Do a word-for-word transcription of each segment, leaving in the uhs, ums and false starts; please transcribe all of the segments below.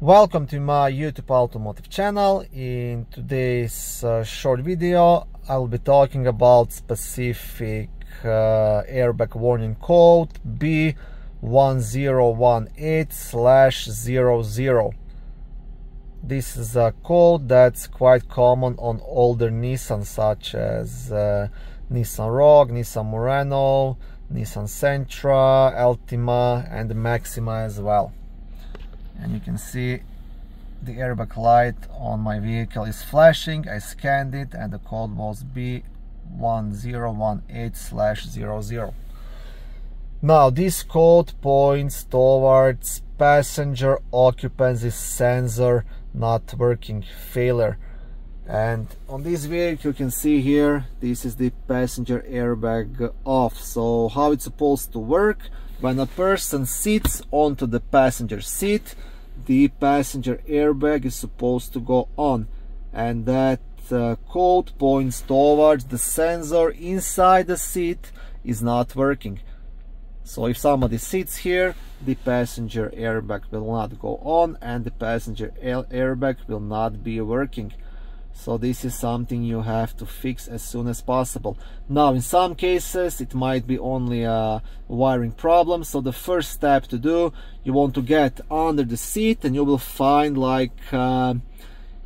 Welcome to my YouTube automotive channel. In today's uh, short video I'll be talking about specific uh, airbag warning code B one zero one eight dash zero zero. This is a code that's quite common on older Nissan such as uh, Nissan Rogue, Nissan Murano, Nissan Sentra, Altima and Maxima as well. And you can see the airbag light on my vehicle is flashing. I scanned it and the code was B one zero one eight dash zero zero. Now this code points towards passenger occupancy sensor not working failure. And on this vehicle you can see here, this is the passenger airbag off. So how it's supposed to work? When a person sits onto the passenger seat, the passenger airbag is supposed to go on, and that uh, code points towards the sensor inside the seat is not working. So if somebody sits here, the passenger airbag will not go on and the passenger airbag will not be working. So this is something you have to fix as soon as possible. Now in some cases it might be only a wiring problem, so the first step to do, you want to get under the seat and you will find like a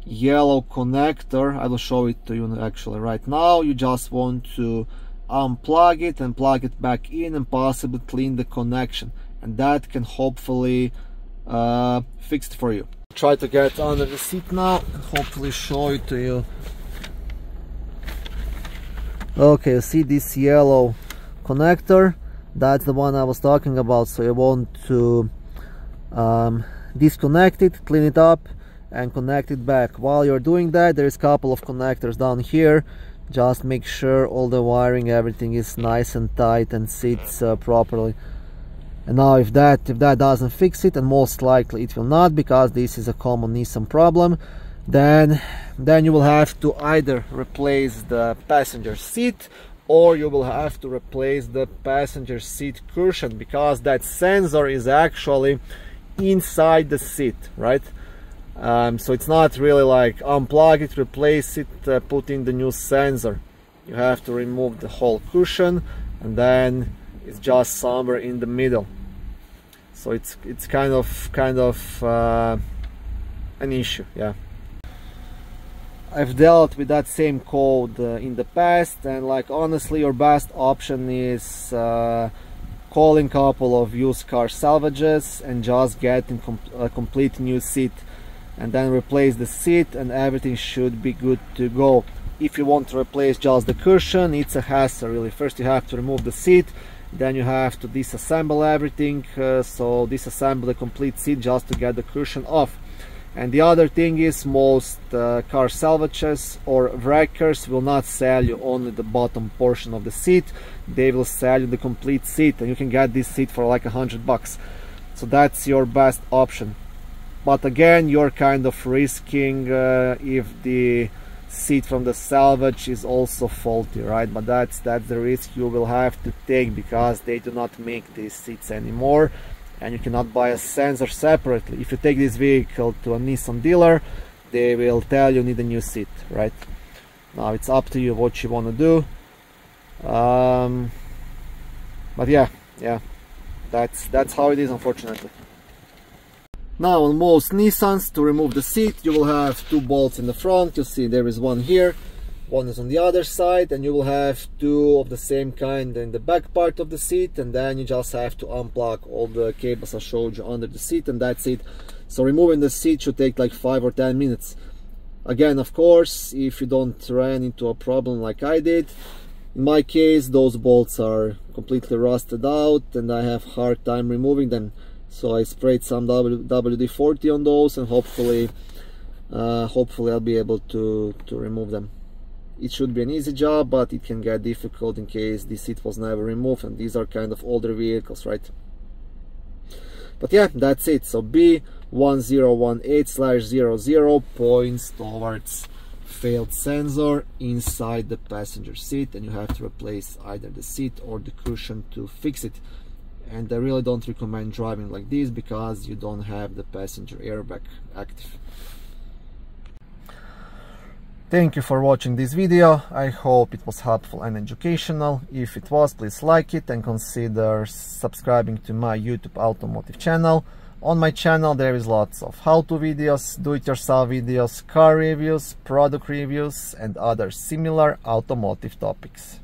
yellow connector. I will show it to you actually right now. You just want to unplug it and plug it back in and possibly clean the connection, and that can hopefully uh, fix it for you. Try to get under the seat now and hopefully show it to you. Okay, you see this yellow connector? That's the one I was talking about. So you want to um, disconnect it, clean it up and connect it back. While you're doing that, there's a couple of connectors down here. Just make sure all the wiring, everything is nice and tight and sits uh, properly. And now if that if that doesn't fix it, and most likely it will not, because this is a common Nissan problem, then then you will have to either replace the passenger seat or you will have to replace the passenger seat cushion, because that sensor is actually inside the seat, right? Um, so it's not really like unplug it, replace it, uh, put in the new sensor. You have to remove the whole cushion and then it's just somewhere in the middle. So it's it's kind of kind of uh, an issue, yeah. I've dealt with that same code uh, in the past, and like honestly, your best option is uh, calling a couple of used car salvages and just getting com a complete new seat, and then replace the seat, and everything should be good to go. If you want to replace just the cushion, it's a hassle really. First you have to remove the seat, then you have to disassemble everything, uh, so disassemble the complete seat just to get the cushion off. And the other thing is, most uh, car salvages or wreckers will not sell you only the bottom portion of the seat, they will sell you the complete seat, and you can get this seat for like a hundred bucks. So that's your best option, but again you're kind of risking uh, if the seat from the salvage is also faulty, right? But that's that's the risk you will have to take, because they do not make these seats anymore and you cannot buy a sensor separately. If you take this vehicle to a Nissan dealer, they will tell you need a new seat, right? Now it's up to you what you want to do, um, but yeah yeah that's that's how it is, unfortunately. Now on most Nissans, to remove the seat you will have two bolts in the front. You see there is one here, one is on the other side, and you will have two of the same kind in the back part of the seat, and then you just have to unplug all the cables I showed you under the seat, and that's it. So removing the seat should take like five or ten minutes. Again, of course, if you don't run into a problem like I did. In my case, those bolts are completely rusted out and I have a hard time removing them. So I sprayed some W D forty on those, and hopefully uh, hopefully I'll be able to, to remove them. It should be an easy job, but it can get difficult in case the seat was never removed, and these are kind of older vehicles, right? But yeah, that's it. So B one zero one eight dash zero zero points towards failed sensor inside the passenger seat, and you have to replace either the seat or the cushion to fix it. and I really don't recommend driving like this because you don't have the passenger airbag active. Thank you for watching this video. I hope it was helpful and educational. If it was, please like it and consider subscribing to my YouTube automotive channel. On my channel there is lots of how-to videos, do-it-yourself videos, car reviews, product reviews and other similar automotive topics.